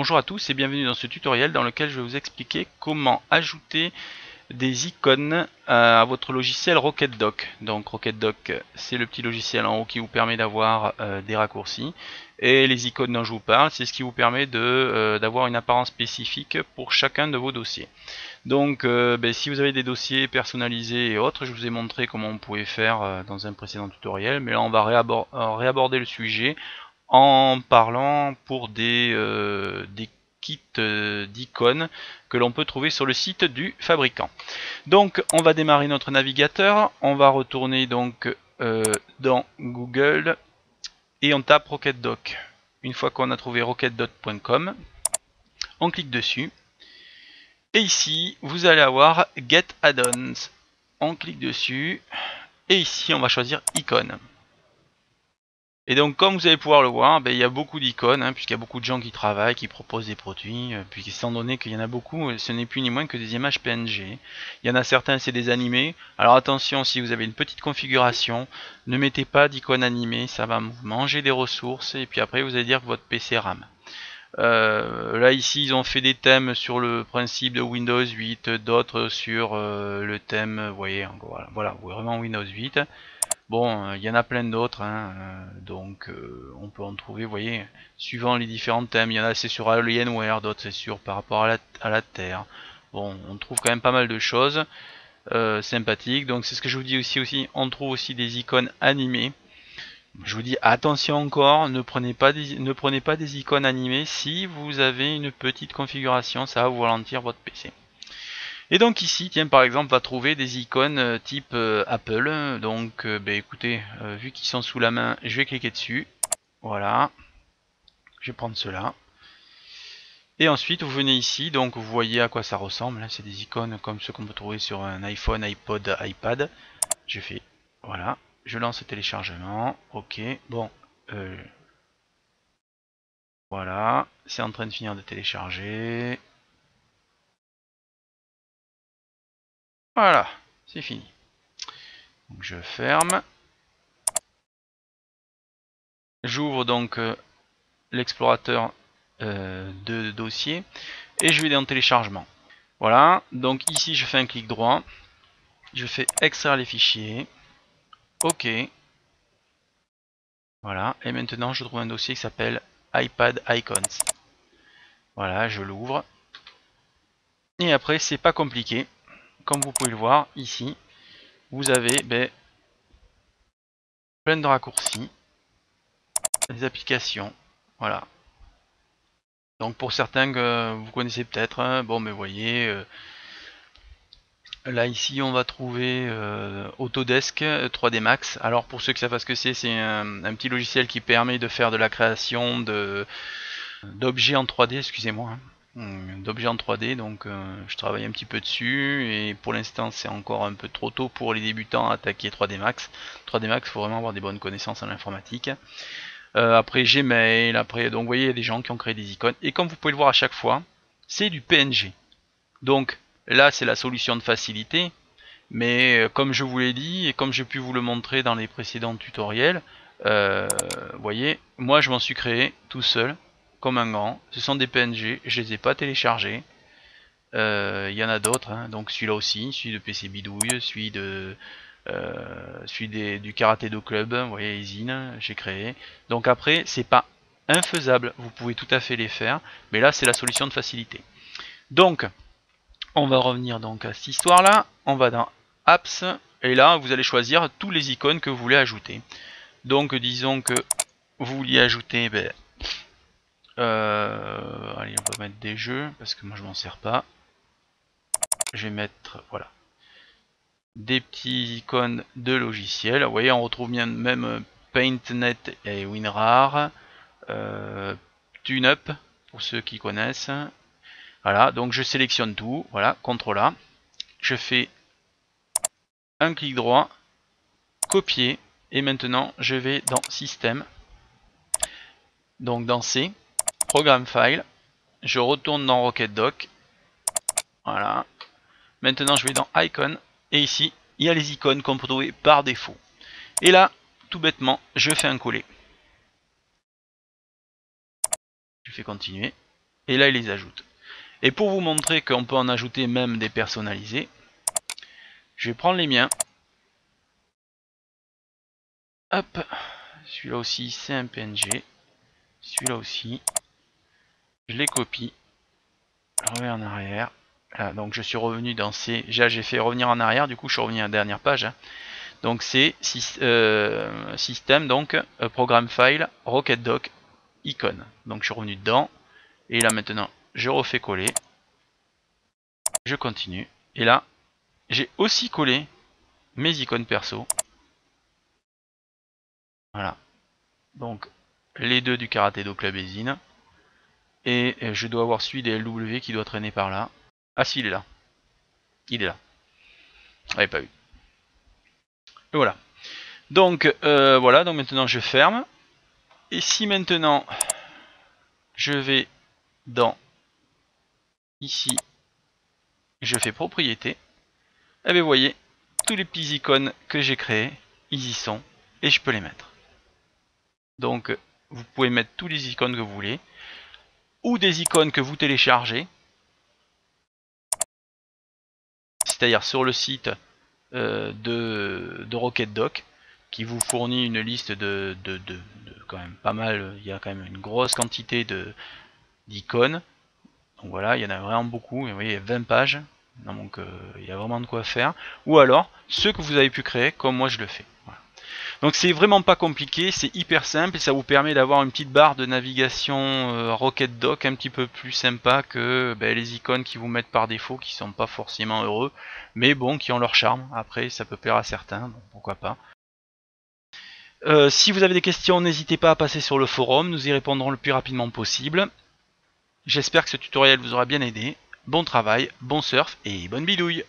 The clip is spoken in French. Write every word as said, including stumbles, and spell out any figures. Bonjour à tous et bienvenue dans ce tutoriel dans lequel je vais vous expliquer comment ajouter des icônes à votre logiciel Rocketdoc. Donc Rocketdoc, c'est le petit logiciel en haut qui vous permet d'avoir euh, des raccourcis, et les icônes dont je vous parle, c'est ce qui vous permet de euh, d'avoir une apparence spécifique pour chacun de vos dossiers. Donc euh, ben, si vous avez des dossiers personnalisés et autres, je vous ai montré comment on pouvait faire euh, dans un précédent tutoriel, mais là on va réabor- réaborder le sujet en parlant pour des, euh, des kits euh, d'icônes que l'on peut trouver sur le site du fabricant. Donc on va démarrer notre navigateur, on va retourner donc euh, dans Google et on tape Rocketdoc. Une fois qu'on a trouvé rocketdoc point com, on clique dessus et ici vous allez avoir Get Add-ons. On clique dessus et ici on va choisir icônes. Et donc comme vous allez pouvoir le voir, ben, il y a beaucoup d'icônes, hein, puisqu'il y a beaucoup de gens qui travaillent, qui proposent des produits, euh, puis étant donné qu'il y en a beaucoup, ce n'est plus ni moins que des images P N G. Il y en a certains, c'est des animés. Alors attention, si vous avez une petite configuration, ne mettez pas d'icônes animées, ça va manger des ressources, et puis après vous allez dire que votre P C rame. Euh, là ici ils ont fait des thèmes sur le principe de Windows huit, d'autres sur euh, le thème, vous voyez, voilà, voilà, vraiment Windows huit. Bon, il y en a plein d'autres, hein, donc euh, on peut en trouver, vous voyez, suivant les différents thèmes. Il y en a, c'est sur Alienware, d'autres c'est sur par rapport à la, à la Terre. Bon, on trouve quand même pas mal de choses euh, sympathiques. Donc c'est ce que je vous dis aussi, aussi, on trouve aussi des icônes animées. Je vous dis attention encore, ne prenez pas des, ne prenez pas des icônes animées si vous avez une petite configuration, ça va vous ralentir votre P C. Et donc ici, tiens, par exemple, on va trouver des icônes type euh, Apple. Donc, euh, bah, écoutez, euh, vu qu'ils sont sous la main, je vais cliquer dessus. Voilà. Je vais prendre cela. Et ensuite, vous venez ici. Donc, vous voyez à quoi ça ressemble. C'est des icônes comme ceux qu'on peut trouver sur un iPhone, iPod, iPad. Je fais, voilà. Je lance le téléchargement. OK. Bon. Euh, voilà. C'est en train de finir de télécharger. Voilà, c'est fini. Donc je ferme. J'ouvre donc euh, l'explorateur euh, de dossier et je vais dans téléchargement. Voilà, donc ici je fais un clic droit. Je fais extraire les fichiers. OK. Voilà, et maintenant je trouve un dossier qui s'appelle iPad Icons. Voilà, je l'ouvre. Et après, c'est pas compliqué. Comme vous pouvez le voir ici, vous avez ben, plein de raccourcis, des applications, voilà. Donc pour certains que vous connaissez peut-être, hein, bon mais vous voyez, euh, là ici on va trouver euh, Autodesk trois D Max. Alors pour ceux qui savent pas ce que c'est, c'est un, un petit logiciel qui permet de faire de la création de d'objets en trois D, excusez-moi. Hein. D'objets en trois D, donc euh, je travaille un petit peu dessus et pour l'instant c'est encore un peu trop tôt pour les débutants à attaquer trois D Max. trois D Max, il faut vraiment avoir des bonnes connaissances en informatique. Euh, après Gmail, après, donc vous voyez, il y a des gens qui ont créé des icônes et comme vous pouvez le voir à chaque fois, c'est du P N G. Donc là c'est la solution de facilité, mais euh, comme je vous l'ai dit et comme j'ai pu vous le montrer dans les précédents tutoriels, euh, vous voyez, moi je m'en suis créé tout seul. Comme un grand, ce sont des P N G, je les ai pas téléchargés. Il euh, y en a d'autres, hein. Donc celui-là aussi, celui de pcbidouille, celui de euh, celui des, du karaté do club, vous voyez, Zine, j'ai créé. Donc après, c'est pas infaisable, vous pouvez tout à fait les faire, mais là c'est la solution de facilité. Donc, on va revenir donc à cette histoire-là, on va dans Apps et là vous allez choisir tous les icônes que vous voulez ajouter. Donc disons que vous vouliez ajouter ben, Euh, allez, on va mettre des jeux parce que moi je m'en sers pas. Je vais mettre, voilà, des petits icônes de logiciels. Vous voyez, on retrouve bien même Paint point net et WinRAR, euh, TuneUp pour ceux qui connaissent. Voilà, donc je sélectionne tout. Voilà, contrôle A. Je fais un clic droit, copier, et maintenant je vais dans Système. Donc dans C. Programme File, je retourne dans Rocketdoc, voilà, maintenant je vais dans Icon, et ici, il y a les icônes qu'on peut trouver par défaut. Et là, tout bêtement, je fais un coller. Je fais continuer, et là il les ajoute. Et pour vous montrer qu'on peut en ajouter même des personnalisés, je vais prendre les miens. Hop, celui-là aussi c'est un P N G, celui-là aussi, je les copie, je reviens en arrière. Voilà, donc je suis revenu dans ces, j'ai fait revenir en arrière, du coup je suis revenu à la dernière page. Hein. Donc c'est euh, système, donc euh, programme file, Rocket Doc, icône. Donc je suis revenu dedans, et là maintenant je refais coller, je continue, et là j'ai aussi collé mes icônes perso. Voilà, donc les deux du Karaté Do Club Ezine, et je dois avoir celui des L W qui doit traîner par là. Ah si, il est là, il est là, vous n'avez pas vu. Et voilà, donc euh, voilà, donc maintenant je ferme, et si maintenant je vais dans ici, je fais propriété, et bien vous voyez, tous les petits icônes que j'ai créés, ils y sont, et je peux les mettre. Donc vous pouvez mettre tous les icônes que vous voulez, ou des icônes que vous téléchargez, c'est-à-dire sur le site euh, de, de Rocket Doc, qui vous fournit une liste de, de, de, de quand même pas mal, il y a quand même une grosse quantité d'icônes, donc voilà, il y en a vraiment beaucoup, vous voyez, il y a vingt pages, donc euh, il y a vraiment de quoi faire, ou alors ceux que vous avez pu créer, comme moi je le fais. Voilà. Donc c'est vraiment pas compliqué, c'est hyper simple et ça vous permet d'avoir une petite barre de navigation euh, Rocket Doc un petit peu plus sympa que ben, les icônes qui vous mettent par défaut, qui sont pas forcément heureux, mais bon, qui ont leur charme. Après ça peut plaire à certains, donc pourquoi pas. Euh, si vous avez des questions, n'hésitez pas à passer sur le forum, nous y répondrons le plus rapidement possible. J'espère que ce tutoriel vous aura bien aidé, bon travail, bon surf et bonne bidouille.